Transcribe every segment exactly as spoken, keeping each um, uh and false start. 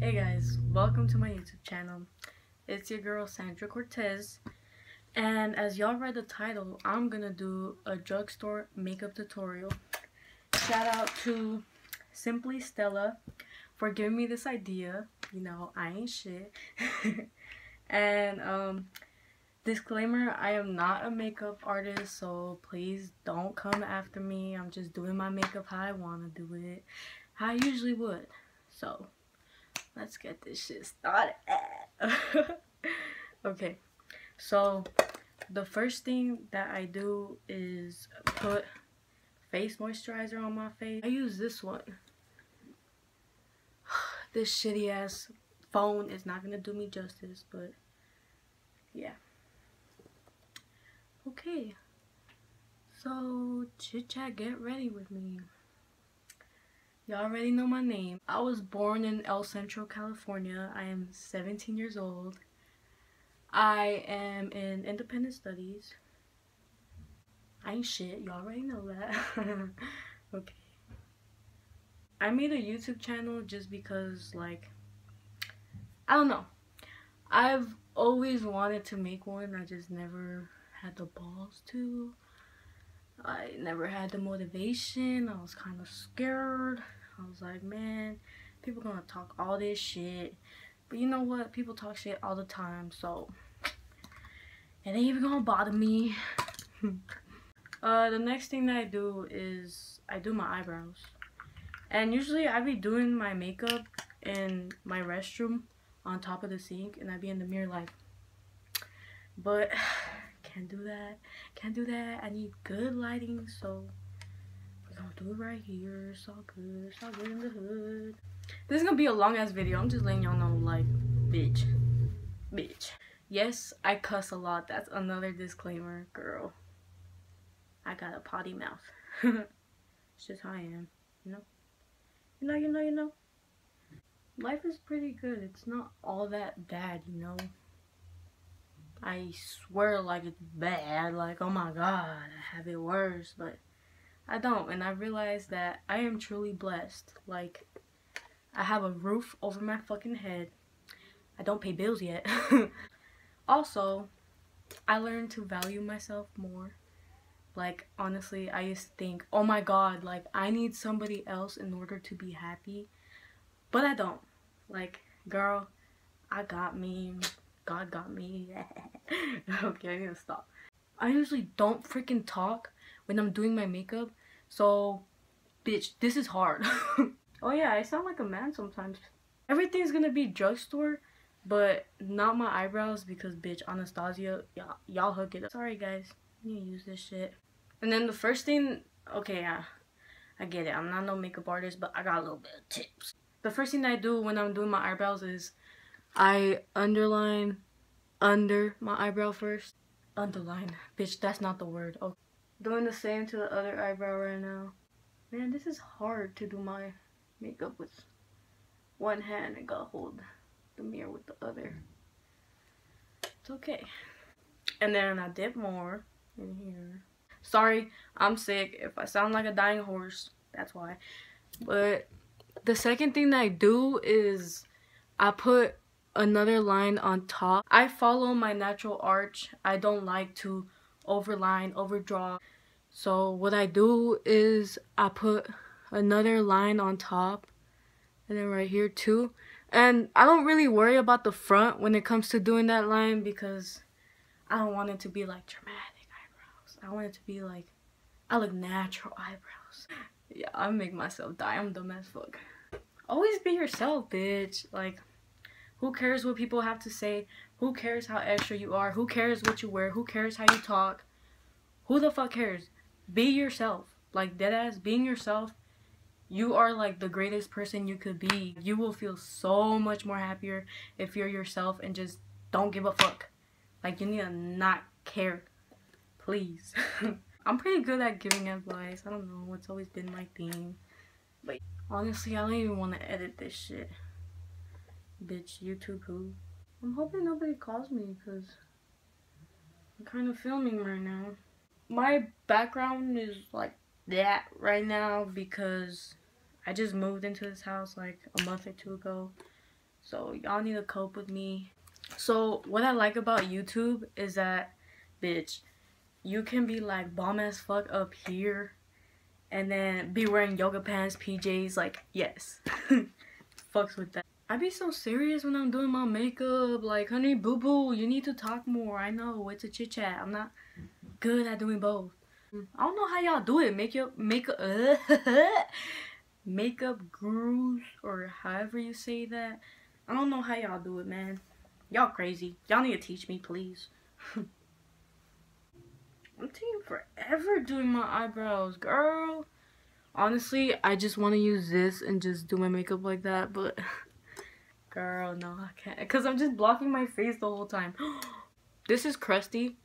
Hey guys, welcome to my YouTube channel. It's your girl Sandra Cortez, and as y'all read the title, I'm gonna do a drugstore makeup tutorial. Shout out to Simply Stella for giving me this idea. You know, I ain't shit. And um disclaimer, I am not a makeup artist, so please don't come after me. I'm just doing my makeup how I want to do it, how I usually would. So let's get this shit started. Okay, so the first thing that I do is put face moisturizer on my face. I use this one. This shitty ass phone is not gonna do me justice, but yeah. Okay, so chit chat, get ready with me. Y'all already know my name. I was born in El Centro, California. I am seventeen years old. I am in independent studies. I ain't shit, y'all already know that. Okay. I made a YouTube channel just because, like, I don't know. I've always wanted to make one. I just never had the balls to. I never had the motivation. I was kind of scared. I was like, man, people gonna talk all this shit. But you know what? People talk shit all the time, so it ain't even gonna bother me. uh, the next thing that I do is I do my eyebrows. And usually I be doing my makeup in my restroom on top of the sink, and I be in the mirror like, but can't do that, can't do that. I need good lighting, so we're gonna do it right here. It's all good, it's all good in the hood. This is gonna be a long ass video, I'm just letting y'all know, like, bitch, bitch. Yes, I cuss a lot, that's another disclaimer, girl. I got a potty mouth. It's just how I am, you know? You know, you know, you know? Life is pretty good, it's not all that bad, you know? I swear like it's bad, like, oh my god, I have it worse, but I don't. And I realize that I am truly blessed. Like, I have a roof over my fucking head. I don't pay bills yet. Also, I learned to value myself more. Like, honestly, I used to think, oh my god, like, I need somebody else in order to be happy, but I don't. Like, girl, I got me. God got me. Okay, I need to stop. I usually don't freaking talk when I'm doing my makeup, so bitch, this is hard. Oh yeah, I sound like a man sometimes. Everything's gonna be drugstore, but not my eyebrows because bitch, Anastasia, y'all hook it up. Sorry guys, I'm gonna use this shit. And then the first thing, okay, yeah, I get it. I'm not no makeup artist, but I got a little bit of tips. The first thing that I do when I'm doing my eyebrows is I underline under my eyebrow first. Underline. Bitch, that's not the word. Okay. Doing the same to the other eyebrow right now. Man, this is hard to do my makeup with one hand and gotta hold the mirror with the other. It's okay. And then I dip more in here. Sorry, I'm sick. If I sound like a dying horse, that's why. But the second thing that I do is I put another line on top. I follow my natural arch. I don't like to overline, overdraw. So what I do is I put another line on top, and then right here too. And I don't really worry about the front when it comes to doing that line because I don't want it to be like dramatic eyebrows. I want it to be like I look natural eyebrows. Yeah, I make myself die. I'm dumb as fuck. Always be yourself, bitch. Like, who cares what people have to say? Who cares how extra you are? Who cares what you wear? Who cares how you talk? Who the fuck cares? Be yourself. Like, deadass, being yourself, you are like the greatest person you could be. You will feel so much more happier if you're yourself and just don't give a fuck. Like, you need to not care. Please. I'm pretty good at giving advice. I don't know. It's always been my thing. But honestly, I don't even want to edit this shit. Bitch, YouTube who? I'm hoping nobody calls me because I'm kind of filming right now. My background is like that right now because I just moved into this house like a month or two ago, so y'all need to cope with me. So what I like about YouTube is that, bitch, you can be like bomb as fuck up here and then be wearing yoga pants, P Js, like, yes. Fucks with that. I be so serious when I'm doing my makeup, like, honey, boo-boo, you need to talk more. I know, it's a chit-chat. I'm not good at doing both. I don't know how y'all do it. Make your makeup, uh, makeup gurus, or however you say that. I don't know how y'all do it, man. Y'all crazy. Y'all need to teach me, please. I'm taking forever doing my eyebrows, girl. Honestly, I just want to use this and just do my makeup like that, but girl, no, I can't, because I'm just blocking my face the whole time. This is crusty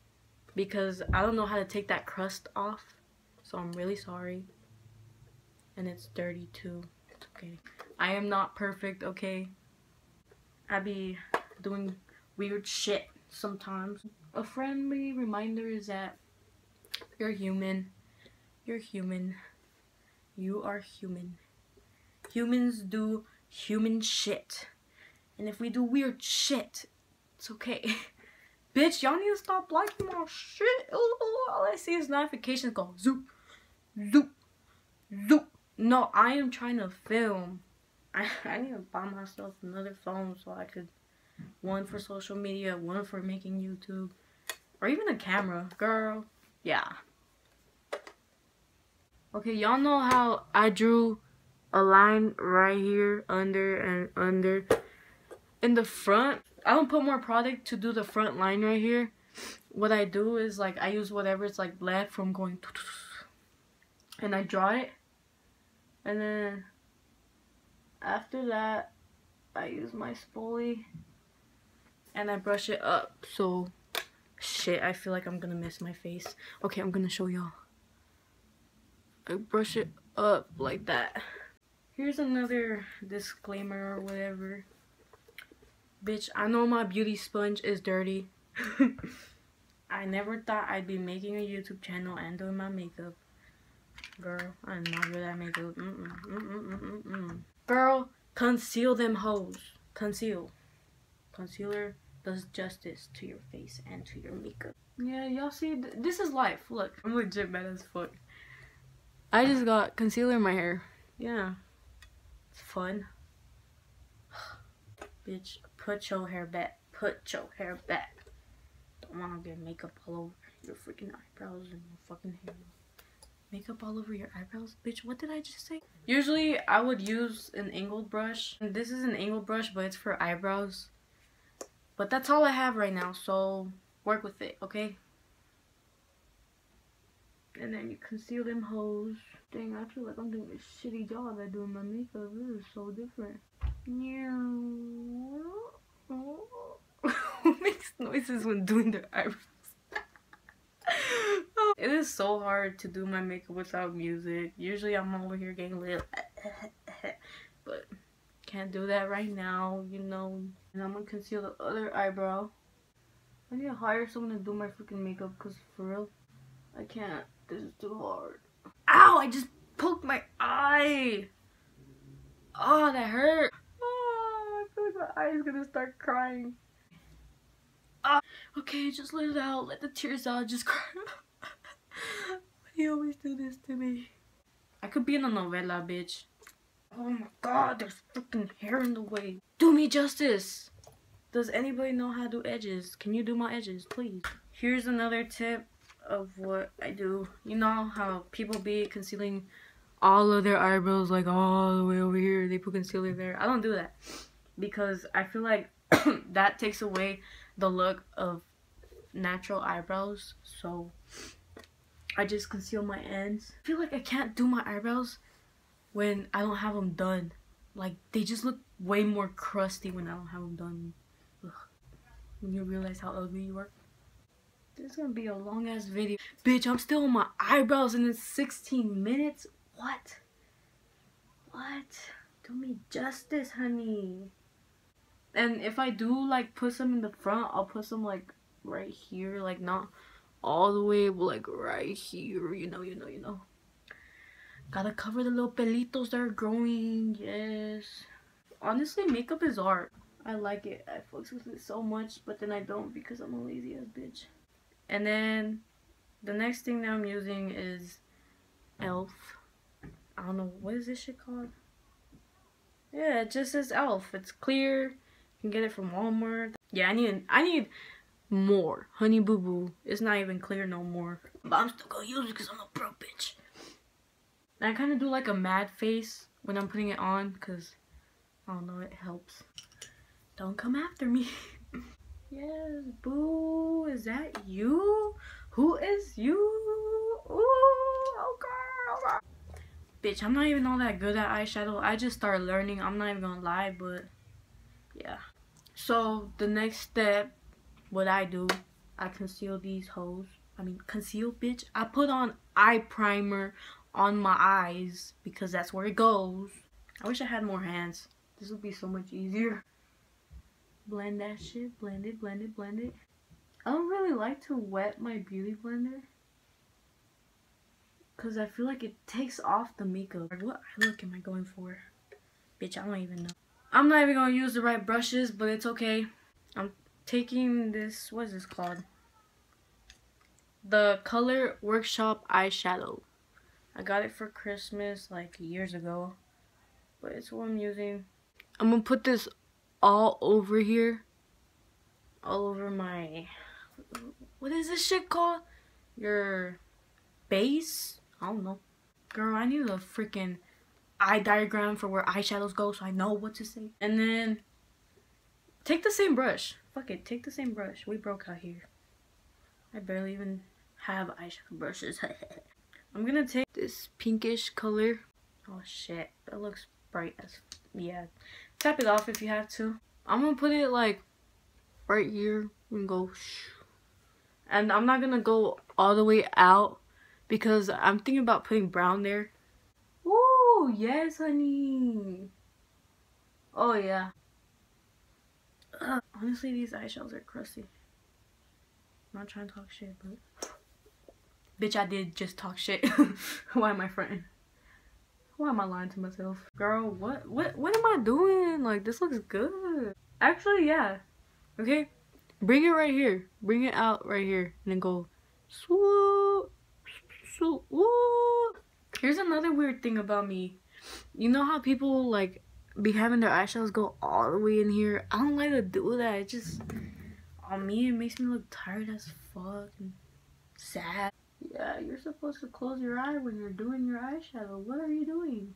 because I don't know how to take that crust off, so I'm really sorry. And it's dirty too. It's okay. I am not perfect, okay? I be doing weird shit sometimes. A friendly reminder is that you're human. You're human. You are human. Humans do human shit. And if we do weird shit, it's okay. Bitch, y'all need to stop liking my shit. Ooh, all I see is notifications go zoop, zoop, zoop. No, I am trying to film. I, I need to buy myself another phone so I could, one for social media, one for making YouTube, or even a camera, girl. Yeah. Okay, y'all know how I drew a line right here, under and under. In the front, I don't put more product to do the front line right here. What I do is, like, I use whatever's, like, left from going, and I draw it. And then after that, I use my spoolie and I brush it up. So, shit, I feel like I'm gonna miss my face. Okay, I'm gonna show y'all. I brush it up like that. Here's another disclaimer or whatever. Bitch, I know my beauty sponge is dirty. I never thought I'd be making a YouTube channel and doing my makeup. Girl, I'm not good at makeup. Mm-mm, mm-mm, mm-mm, mm-mm. Girl, conceal them hoes. Conceal. Concealer does justice to your face and to your makeup. Yeah, y'all see, th this is life. Look, I'm legit bad as fuck. I just got concealer in my hair. Yeah. It's fun. Bitch, put your hair back. Put your hair back. Don't want to get makeup all over your freaking eyebrows and your fucking hair. Makeup all over your eyebrows? Bitch, what did I just say? Usually, I would use an angled brush. And this is an angled brush, but it's for eyebrows. But that's all I have right now, so work with it, okay? And then you conceal them hoes. Dang, I feel like I'm doing a shitty job at doing my makeup. This is so different. Who makes noises when doing their eyebrows? It is so hard to do my makeup without music. Usually I'm over here getting lit. But can't do that right now, you know. And I'm gonna conceal the other eyebrow. I need to hire someone to do my freaking makeup, because for real, I can't. This is too hard. Ow! I just poked my eye! Oh, that hurt! Oh, I feel like my eye is gonna start crying. Oh. Okay, just let it out. Let the tears out. Just cry. Why do you always do this to me? I could be in a novella, bitch. Oh my god, there's freaking hair in the way. Do me justice! Does anybody know how to do edges? Can you do my edges, please? Here's another tip of what I do. You know how people be concealing all of their eyebrows, like all the way over here, they put concealer there. I don't do that because I feel like that takes away the look of natural eyebrows, so I just conceal my ends. I feel like I can't do my eyebrows when I don't have them done. Like, they just look way more crusty when I don't have them done. Ugh. When you realize how ugly you are. This is gonna be a long ass video. Bitch, I'm still on my eyebrows and it's sixteen minutes. What? What? Do me justice, honey. And if I do, like, put some in the front, I'll put some, like, right here. Like, not all the way, but, like, right here. You know, you know, you know. Gotta cover the little pelitos that are growing. Yes. Honestly, makeup is art. I like it. I focus with it so much, but then I don't because I'm a lazy ass bitch. And then the next thing that I'm using is e l f. I don't know, what is this shit called? Yeah, it just says e l f. It's clear. You can get it from Walmart. Yeah, I need I need more. Honey Boo Boo. It's not even clear no more. But I'm still gonna use it because I'm a pro bitch. And I kind of do like a mad face when I'm putting it on because, I don't know, it helps. Don't come after me. Yes, boo. Is that you? Who is you? Ooh, okay, okay. Bitch, I'm not even all that good at eyeshadow. I just started learning. I'm not even gonna lie, but yeah. So the next step, what I do, I conceal these hoes. I mean, conceal, bitch. I put on eye primer on my eyes because that's where it goes. I wish I had more hands. This would be so much easier. Blend that shit. Blend it, blend it, blend it. I don't really like to wet my beauty blender because I feel like it takes off the makeup. What look am I going for? Bitch, I don't even know. I'm not even going to use the right brushes, but it's okay. I'm taking this, what is this called? The Color Workshop eyeshadow. I got it for Christmas like years ago, but it's what I'm using. I'm going to put this all over here. All over my, what is this shit called? Your base? I don't know. Girl, I need a freaking eye diagram for where eyeshadows go so I know what to say. And then take the same brush. Fuck it, take the same brush. We broke out here. I barely even have eyeshadow brushes. I'm gonna take this pinkish color. Oh shit, that looks bright as, yeah. Tap it off if you have to. I'm gonna put it like right here and go shh. And I'm not gonna go all the way out because I'm thinking about putting brown there. Ooh, yes honey. Oh yeah. Ugh. Honestly, these eyeshadows are crusty. I'm not trying to talk shit, but bitch, I did just talk shit. Why am I fronting? Why am I lying to myself? Girl, what what what am I doing? Like, this looks good. Actually, yeah. Okay, bring it right here. Bring it out right here, and then go swoop, swoop. Here's another weird thing about me. You know how people like be having their eyeshadows go all the way in here? I don't like to do that. It just, on me, it makes me look tired as fuck and sad. Yeah, you're supposed to close your eye when you're doing your eyeshadow. What are you doing?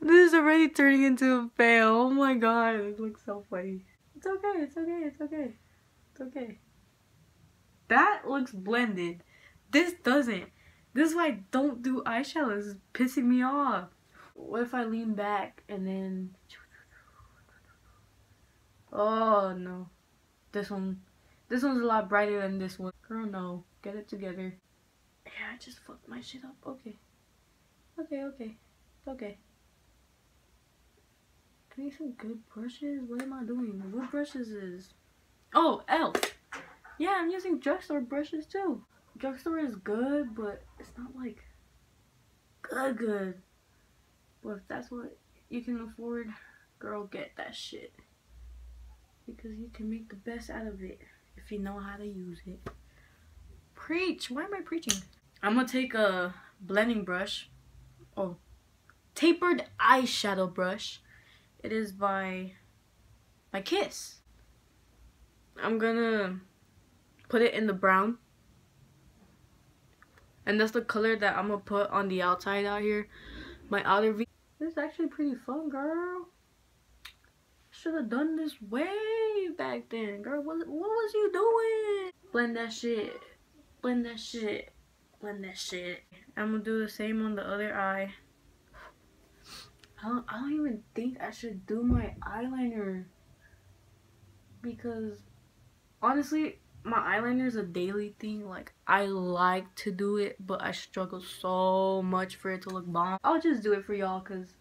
This is already turning into a fail. Oh my god, it looks so funny. It's okay, it's okay, it's okay. It's okay. That looks blended. This doesn't. This is why I don't do eyeshadows. It's pissing me off. What if I lean back and then... Oh no. This one. This one's a lot brighter than this one. Girl, no. Get it together. Yeah, I just fucked my shit up. Okay. Okay, okay. Okay. I need some good brushes. What am I doing? What brushes is? Oh, e l f. Yeah, I'm using drugstore brushes too. Drugstore is good, but it's not like good good. But if that's what you can afford, girl, get that shit. Because you can make the best out of it if you know how to use it. Preach! Why am I preaching? I'm gonna take a blending brush. Oh. Tapered eyeshadow brush. It is by, by Kiss. I'm gonna put it in the brown. And that's the color that I'm gonna put on the outside out here. My outer V. This is actually pretty fun, girl. Should have done this way back then. Girl, what, what was you doing? Blend that shit. Blend that shit. Blend that shit. I'm gonna do the same on the other eye. I don't, I don't even think I should do my eyeliner because honestly my eyeliner is a daily thing. Like, I like to do it, but I struggle so much for it to look bomb. I'll just do it for y'all because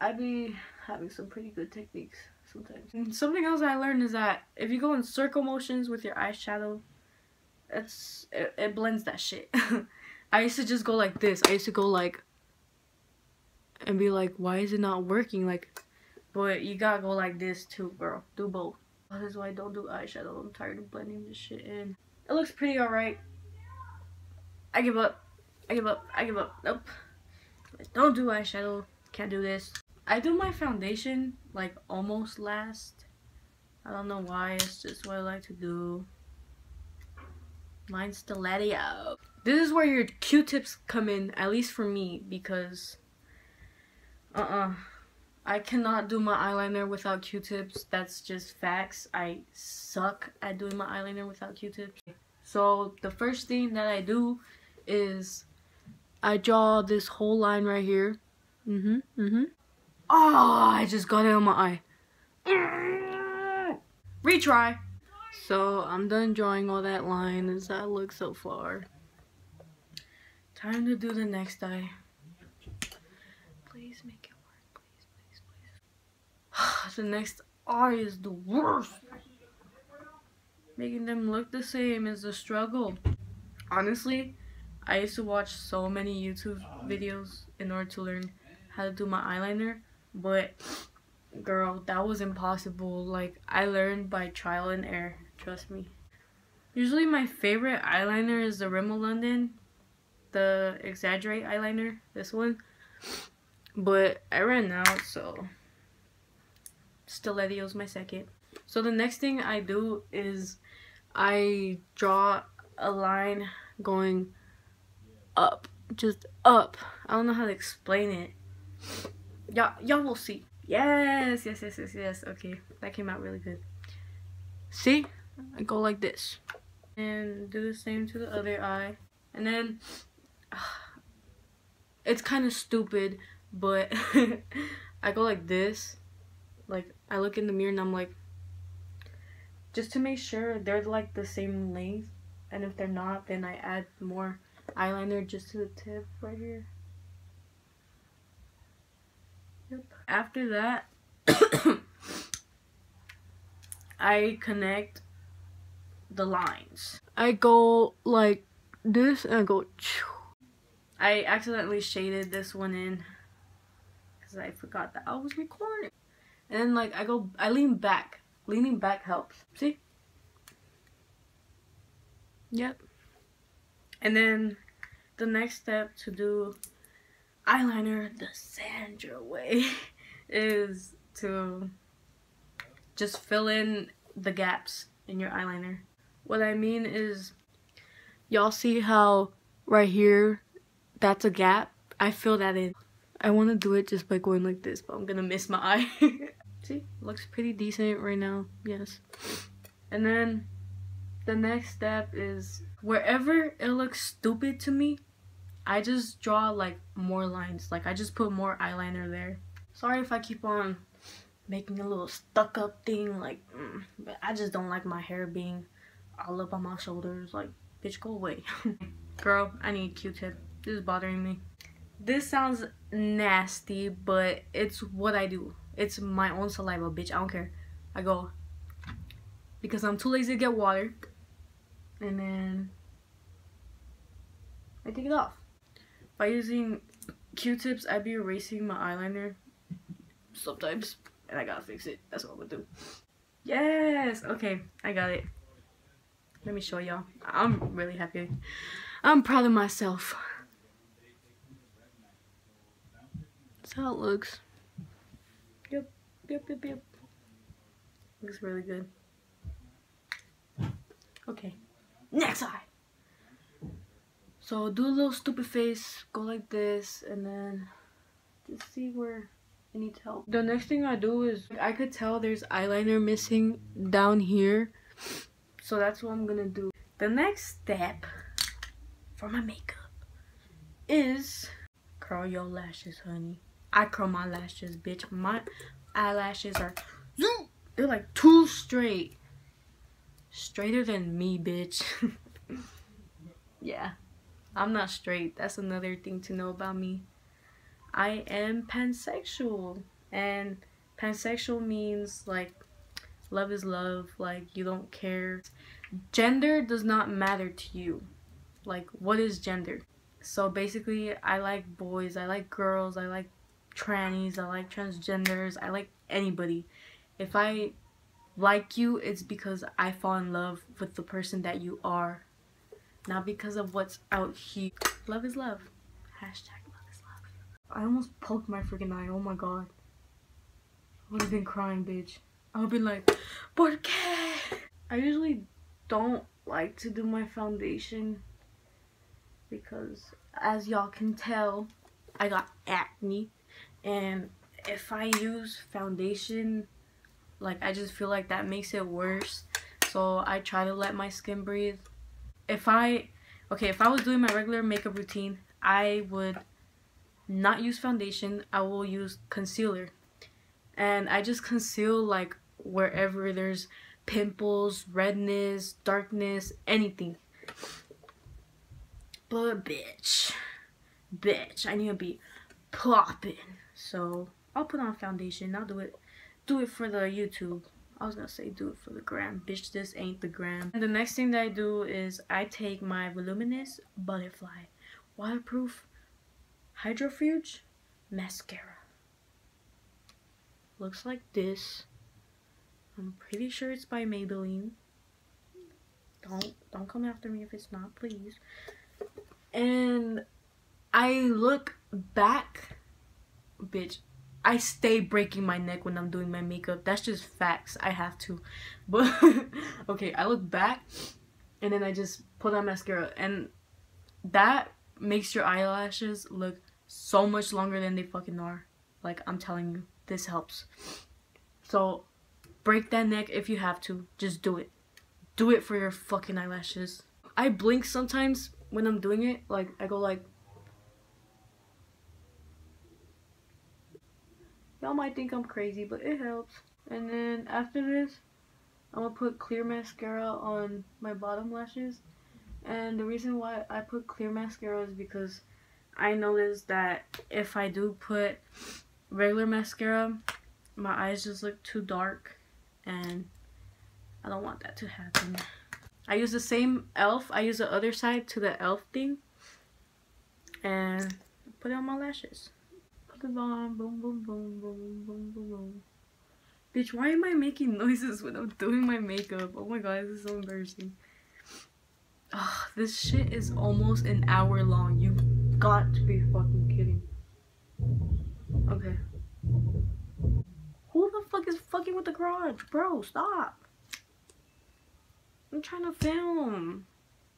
I be having some pretty good techniques sometimes. And something else I learned is that if you go in circle motions with your eyeshadow, it's it, it blends that shit. I used to just go like this. I used to go like and be like, why is it not working? Like, but you gotta go like this too, girl. Do both. This is why I don't do eyeshadow. I'm tired of blending this shit in. It looks pretty alright. I give up. I give up. I give up. Nope. I don't do eyeshadow. Can't do this. I do my foundation like almost last. I don't know why. It's just what I like to do. Mine's stiletto. This is where your Q-tips come in, at least for me, because uh-uh. I cannot do my eyeliner without Q-tips. That's just facts. I suck at doing my eyeliner without Q-tips. So the first thing that I do is I draw this whole line right here. Mm-hmm. Mm-hmm. Oh, I just got it on my eye. Retry. So I'm done drawing all that line as I look so far. Time to do the next eye. Please make it work. Please, please, please. The next eye is the worst. Making them look the same is a struggle. Honestly, I used to watch so many YouTube videos in order to learn how to do my eyeliner, but girl, that was impossible. Like, I learned by trial and error, trust me. Usually my favorite eyeliner is the Rimmel London, the Exaggerate eyeliner, this one, but I ran out, so stiletto's my second. So the next thing I do is I draw a line going up, just up. I don't know how to explain it. Y'all y'all will see. Yes, yes, yes, yes, yes. Okay, that came out really good. See? I go like this. And do the same to the other eye. And then, uh, it's kind of stupid, but I go like this. Like, I look in the mirror and I'm like, just to make sure they're like the same length. And if they're not, then I add more eyeliner just to the tip right here. Yep. After that, I connect the lines. I go like this and I go. Choo. I accidentally shaded this one in because I forgot that I was recording. And then, like, I go, I lean back. Leaning back helps. See? Yep. And then the next step to do eyeliner the Sandra way is to just fill in the gaps in your eyeliner. What I mean is, y'all see how right here that's a gap? I fill that in. I want to do it just by going like this, but I'm gonna miss my eye. See, looks pretty decent right now. Yes. And then the next step is, wherever it looks stupid to me, I just draw like more lines. Like, I just put more eyeliner there. Sorry if I keep on making a little stuck up thing, like, mm, but I just don't like my hair being all up on my shoulders. Like, bitch, go away. Girl, I need Q-tip. This is bothering me. This sounds nasty, but it's what I do. It's my own saliva, bitch. I don't care. I go, because I'm too lazy to get water, and then I take it off. By using Q-tips, I'd be erasing my eyeliner sometimes, and I gotta fix it. That's what I'm gonna do. Yes! Okay, I got it. Let me show y'all. I'm really happy. I'm proud of myself. That's how it looks. Yep, yep, yep, yep. Looks really good. Okay, next eye. So do a little stupid face, go like this, and then just see where I need help. The next thing I do is, I could tell there's eyeliner missing down here, so that's what I'm gonna do. The next step for my makeup is curl your lashes, honey. I curl my lashes, bitch. My eyelashes are, they're like too straight. Straighter than me, bitch. Yeah, I'm not straight. That's another thing to know about me. I am pansexual, and pansexual means like love is love, like you don't care. gender does not matter to you. Like, what is gender? So basically, I like boys, I like girls, I like trannies, I like transgenders, I like anybody. If I like you, it's because I fall in love with the person that you are, not because of what's out here. Love is love. Hashtag love is love. I almost poked my freaking eye. Oh my god. I would have been crying, bitch. I would be like, ¿por qué? I usually don't like to do my foundation because, as y'all can tell, I got acne, and if I use foundation, like, I just feel like that makes it worse. So I try to let my skin breathe. If I, okay, if I was doing my regular makeup routine, I would not use foundation. I will use concealer. And I just conceal, like, wherever there's pimples, redness, darkness, anything. But bitch, bitch, I need to be popping. So I'll put on foundation. I'll do it. Do it for the YouTube. I was gonna say do it for the gram. Bitch, this ain't the gram. And the next thing that I do is I take my Voluminous Butterfly Waterproof Hydrofuge Mascara. Looks like this. I'm pretty sure it's by Maybelline. Don't don't come after me if it's not, please. And I look back, bitch. I stay breaking my neck when I'm doing my makeup. That's just facts. I have to. But okay, I look back and then I just pull down mascara, and that makes your eyelashes look so much longer than they fucking are. Like, I'm telling you, this helps. So break that neck if you have to. Just do it. Do it for your fucking eyelashes. I blink sometimes when I'm doing it. Like, I go like, y'all might think I'm crazy, but it helps. And then after this, I'm gonna put clear mascara on my bottom lashes. And the reason why I put clear mascara is because I noticed that if I do put regular mascara, my eyes just look too dark, and I don't want that to happen. I use the same E L F I use the other side to the E L F thing, and put it on my lashes. Boom, boom, boom, boom, boom, boom, boom. Bitch, why am I making noises when I'm doing my makeup? Oh my god, this is so embarrassing. Ugh, this shit is almost an hour long. You got to be fucking kidding. Okay. Who the fuck is fucking with the garage? Bro, stop. I'm trying to film.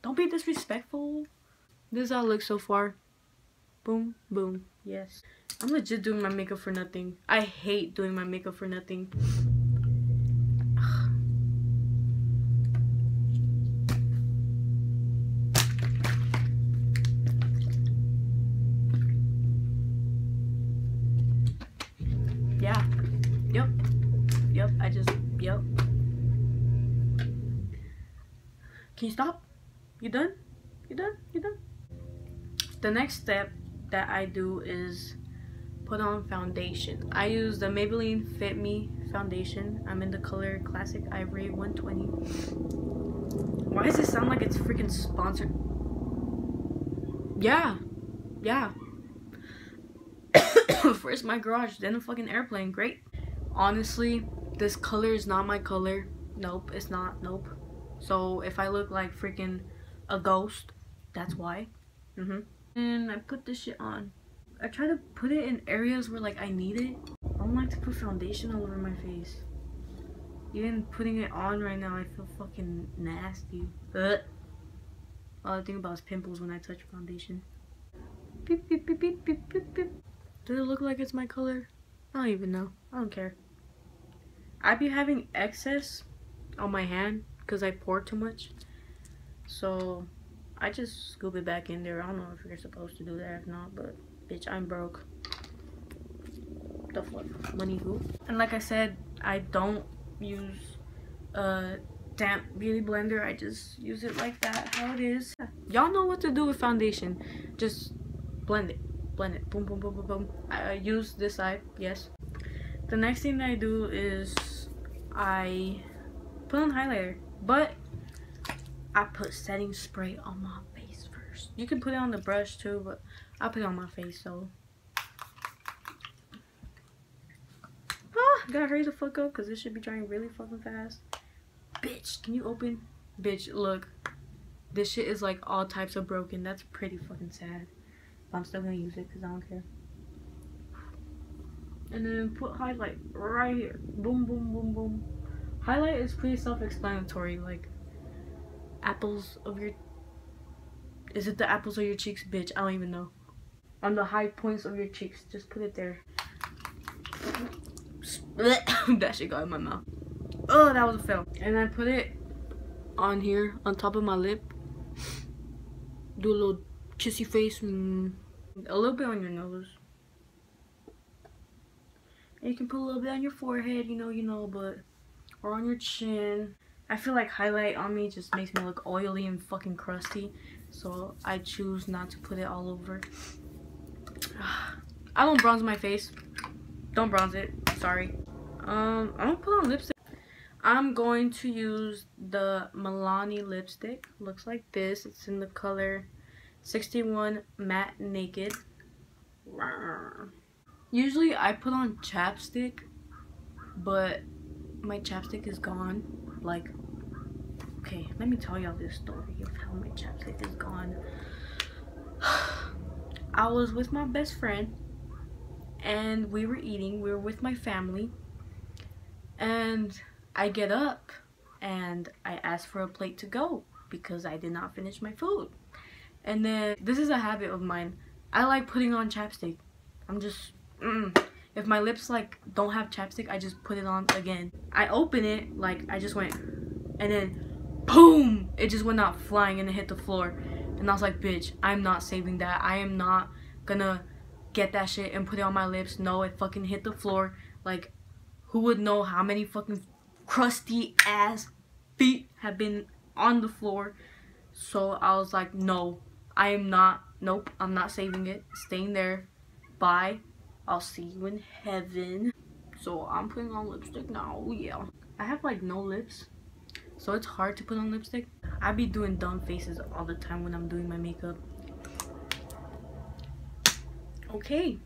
Don't be disrespectful. This is how it looks so far. Boom, boom, yes. I'm legit doing my makeup for nothing. I hate doing my makeup for nothing. Yeah. Yep. Yep. I just. Yep. Can you stop? You done? You done? You done? The next step that I do is put on foundation. I use the Maybelline Fit Me foundation. I'm in the color Classic Ivory one twenty. Why does it sound like it's freaking sponsored? Yeah, yeah. First my garage, then a fucking airplane. Great. Honestly, this color is not my color. Nope, it's not. Nope. So if I look like freaking a ghost, that's why. Mm-hmm. And I put this shit on. I try to put it in areas where, like, I need it. I don't like to put foundation all over my face. Even putting it on right now, I feel fucking nasty. Ugh. All I think about is pimples when I touch foundation. Beep, beep, beep, beep, beep, beep, beep. Does it look like it's my color? I don't even know. I don't care. I be having excess on my hand because I pour too much. So I just scoop it back in there. I don't know if you're supposed to do that, if not, but... bitch, I'm broke. The fuck? Money who? And like I said, I don't use a damp beauty blender. I just use it like that, how it is. Y'all know what to do with foundation. Just blend it. Blend it. Boom, boom, boom, boom, boom. I use this side, yes. The next thing that I do is I put on highlighter. But I put setting spray on my face first. You can put it on the brush too, but I put it on my face, so. Ah, gotta hurry the fuck up because this should be drying really fucking fast. Bitch, can you open? Bitch, look. This shit is like all types of broken. That's pretty fucking sad. But I'm still gonna use it because I don't care. And then put highlight right here. Boom, boom, boom, boom. Highlight is pretty self-explanatory. Like, apples of your... Is it the apples of your cheeks? Bitch, I don't even know. On the high points of your cheeks. Just put it there. That shit got in my mouth. Oh, that was a fail. And I put it on here, on top of my lip. Do a little kissy face. And a little bit on your nose. And you can put a little bit on your forehead, you know, you know, but... Or on your chin. I feel like highlight on me just makes me look oily and fucking crusty. So I choose not to put it all over. I don't bronze my face. Don't bronze it. Sorry. Um, I don't put on lipstick. I'm going to use the Milani lipstick. Looks like this. It's in the color sixty-one Matte Naked. Usually I put on chapstick, but my chapstick is gone. Like, okay, let me tell y'all this story of how my chapstick is gone. I was with my best friend and we were eating. We were with my family and I get up and I ask for a plate to go because I did not finish my food. And then this is a habit of mine. I like putting on chapstick. I'm just mm. If my lips like don't have chapstick, I just put it on again. I open it, like I just went, and then boom, it just went out flying and it hit the floor. And I was like, bitch, I'm not saving that. I am not gonna get that shit and put it on my lips. No, it fucking hit the floor. Like, who would know how many fucking crusty ass feet have been on the floor? So I was like, no, I am not, nope, I'm not saving it. Staying there. Bye. I'll see you in heaven. So I'm putting on lipstick now, yeah. I have like no lips, so it's hard to put on lipstick. I be doing dumb faces all the time when I'm doing my makeup. Okay.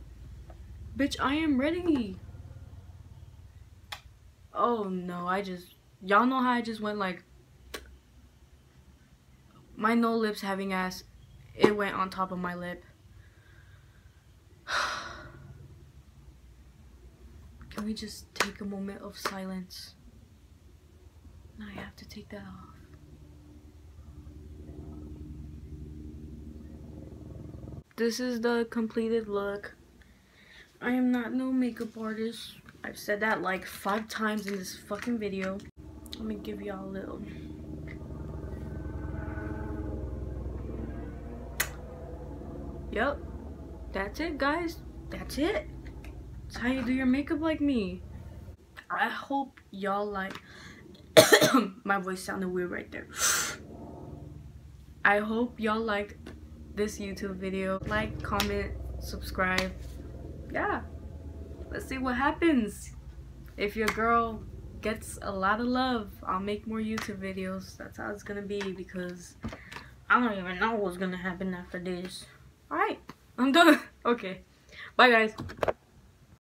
Bitch, I am ready. Oh no, I just, y'all know how I just went like, my no lips having ass, it went on top of my lip. Can we just take a moment of silence? Now I have to take that off. This is the completed look. I am not no makeup artist. I've said that like five times in this fucking video. Let me give y'all a little. Yep. That's it, guys. That's it. How you do your makeup like me. I hope y'all like my voice sounded weird right there. I hope y'all liked this YouTube video. Like, comment, subscribe. Yeah, let's see what happens. If your girl gets a lot of love, I'll make more YouTube videos. That's how it's gonna be because I don't even know what's gonna happen after this. All right, I'm done. Okay, bye guys.